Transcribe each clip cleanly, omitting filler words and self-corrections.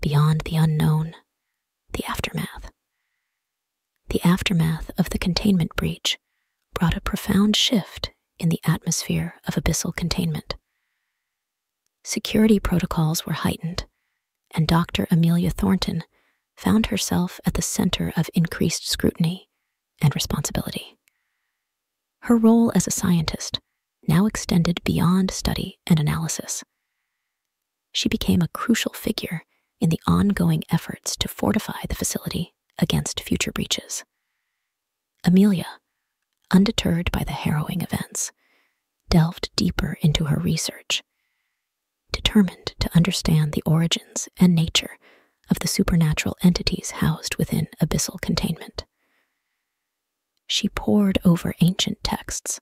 Beyond the Unknown, the Aftermath. The aftermath of the containment breach brought a profound shift in the atmosphere of abyssal containment. Security protocols were heightened, and Dr. Amelia Thornton found herself at the center of increased scrutiny and responsibility. Her role as a scientist now extended beyond study and analysis. She became a crucial figure in the ongoing efforts to fortify the facility against future breaches. Amelia, undeterred by the harrowing events, delved deeper into her research, determined to understand the origins and nature of the supernatural entities housed within abyssal containment. She pored over ancient texts,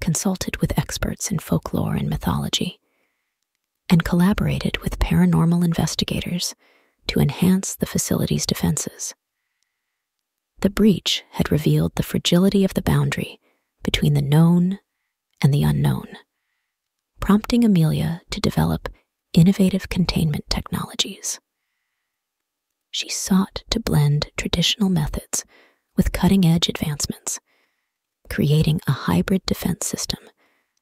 consulted with experts in folklore and mythology, and collaborated with paranormal investigators to enhance the facility's defenses. The breach had revealed the fragility of the boundary between the known and the unknown, prompting Amelia to develop innovative containment technologies. She sought to blend traditional methods with cutting-edge advancements, creating a hybrid defense system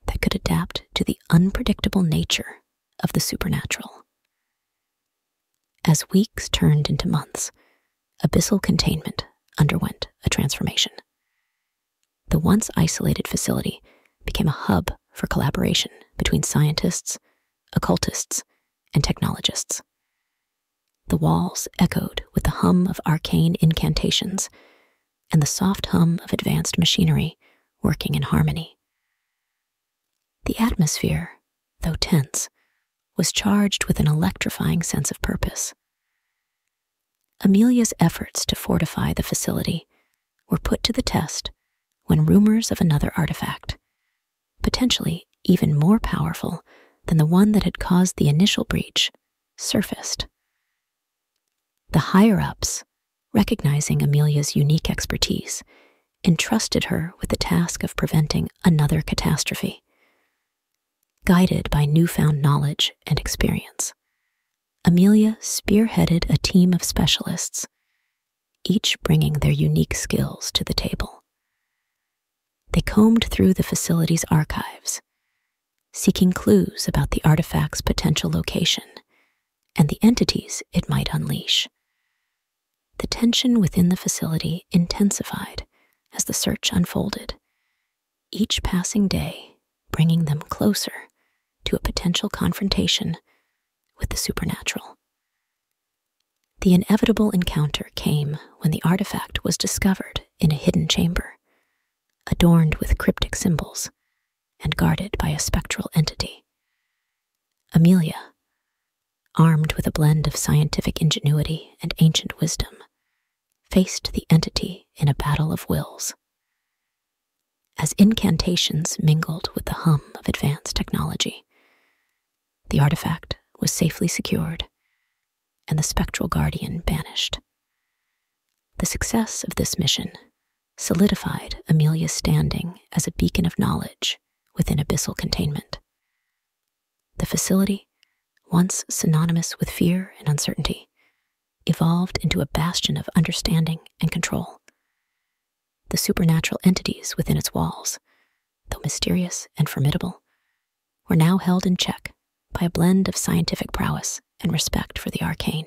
that could adapt to the unpredictable nature of the supernatural. As weeks turned into months, abyssal containment underwent a transformation. The once isolated facility became a hub for collaboration between scientists, occultists, and technologists. The walls echoed with the hum of arcane incantations and the soft hum of advanced machinery working in harmony. The atmosphere, though tense, was charged with an electrifying sense of purpose. Amelia's efforts to fortify the facility were put to the test when rumors of another artifact, potentially even more powerful than the one that had caused the initial breach, surfaced. The higher-ups, recognizing Amelia's unique expertise, entrusted her with the task of preventing another catastrophe. Guided by newfound knowledge and experience, Amelia spearheaded a team of specialists, each bringing their unique skills to the table. They combed through the facility's archives, seeking clues about the artifact's potential location and the entities it might unleash. The tension within the facility intensified as the search unfolded, each passing day bringing them closer to a potential confrontation with the supernatural. The inevitable encounter came when the artifact was discovered in a hidden chamber, adorned with cryptic symbols and guarded by a spectral entity. Amelia, armed with a blend of scientific ingenuity and ancient wisdom, faced the entity in a battle of wills. As incantations mingled with the hum of advanced technology, the artifact was safely secured, and the spectral guardian banished. The success of this mission solidified Amelia's standing as a beacon of knowledge within abyssal containment. The facility, once synonymous with fear and uncertainty, evolved into a bastion of understanding and control. The supernatural entities within its walls, though mysterious and formidable, were now held in check by a blend of scientific prowess and respect for the arcane.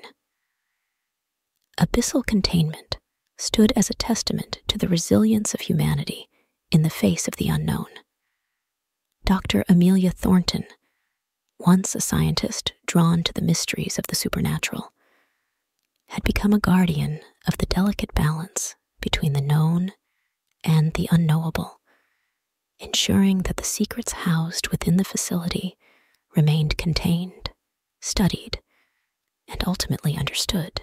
Abyssal containment stood as a testament to the resilience of humanity in the face of the unknown. Dr. Amelia Thornton, once a scientist drawn to the mysteries of the supernatural, had become a guardian of the delicate balance between the known and the unknowable, ensuring that the secrets housed within the facility remained contained, studied, and ultimately understood.